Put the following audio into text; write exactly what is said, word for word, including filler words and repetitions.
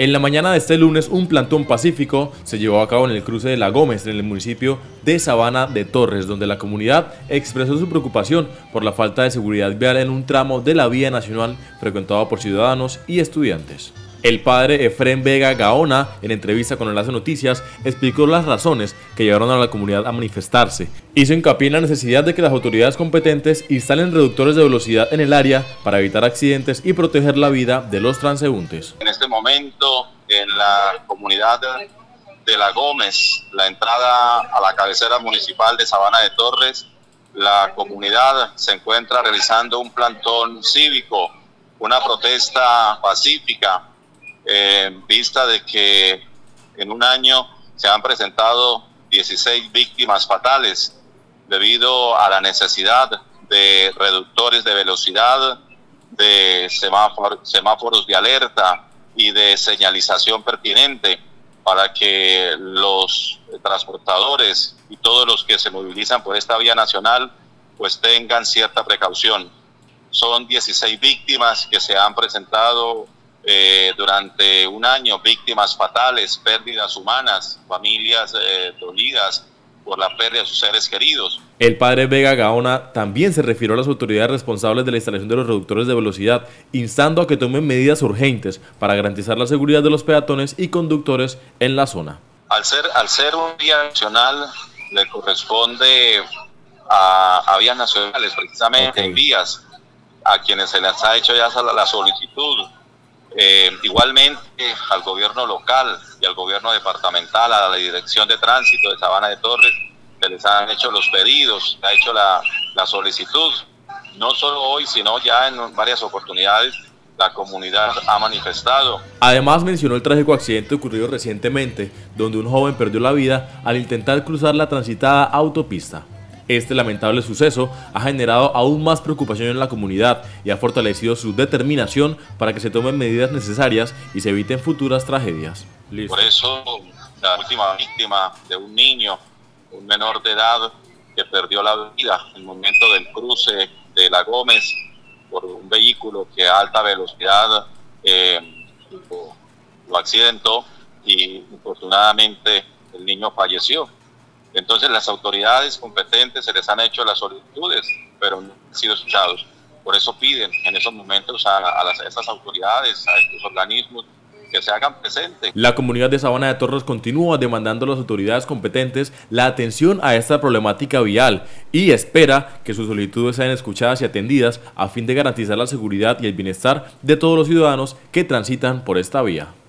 En la mañana de este lunes, un plantón pacífico se llevó a cabo en el cruce de La Gómez, en el municipio de Sabana de Torres, donde la comunidad expresó su preocupación por la falta de seguridad vial en un tramo de la vía nacional frecuentado por ciudadanos y estudiantes. El padre Efrén Vega Gaona, en entrevista con Enlace Noticias, explicó las razones que llevaron a la comunidad a manifestarse. Hizo hincapié en la necesidad de que las autoridades competentes instalen reductores de velocidad en el área para evitar accidentes y proteger la vida de los transeúntes. En este momento, en la comunidad de La Gómez, la entrada a la cabecera municipal de Sabana de Torres, la comunidad se encuentra realizando un plantón cívico, una protesta pacífica, en vista de que en un año se han presentado dieciséis víctimas fatales debido a la necesidad de reductores de velocidad, de semáforo, semáforos de alerta y de señalización pertinente para que los transportadores y todos los que se movilizan por esta vía nacional pues tengan cierta precaución. Son dieciséis víctimas que se han presentado Eh, durante un año, víctimas fatales, pérdidas humanas, familias eh, dolidas por la pérdida de sus seres queridos. El padre Vega Gaona también se refirió a las autoridades responsables de la instalación de los reductores de velocidad, instando a que tomen medidas urgentes para garantizar la seguridad de los peatones y conductores en la zona. Al ser, al ser un día nacional, le corresponde a, a vías nacionales, precisamente, okay, vías a quienes se les ha hecho ya la solicitud. Eh, igualmente eh, al gobierno local y al gobierno departamental, a la Dirección de Tránsito de Sabana de Torres, se les han hecho los pedidos, se ha hecho la, la solicitud. No solo hoy, sino ya en varias oportunidades la comunidad ha manifestado. Además mencionó el trágico accidente ocurrido recientemente, donde un joven perdió la vida al intentar cruzar la transitada autopista. Este lamentable suceso ha generado aún más preocupación en la comunidad y ha fortalecido su determinación para que se tomen medidas necesarias y se eviten futuras tragedias. Listo. Por eso, la última víctima de un niño, un menor de edad, que perdió la vida en el momento del cruce de La Gómez por un vehículo que a alta velocidad eh, lo, lo accidentó y, infortunadamente, el niño falleció. Entonces las autoridades competentes se les han hecho las solicitudes, pero no han sido escuchados. Por eso piden en esos momentos a, a, las, a esas autoridades, a estos organismos, que se hagan presentes. La comunidad de Sabana de Torres continúa demandando a las autoridades competentes la atención a esta problemática vial y espera que sus solicitudes sean escuchadas y atendidas a fin de garantizar la seguridad y el bienestar de todos los ciudadanos que transitan por esta vía.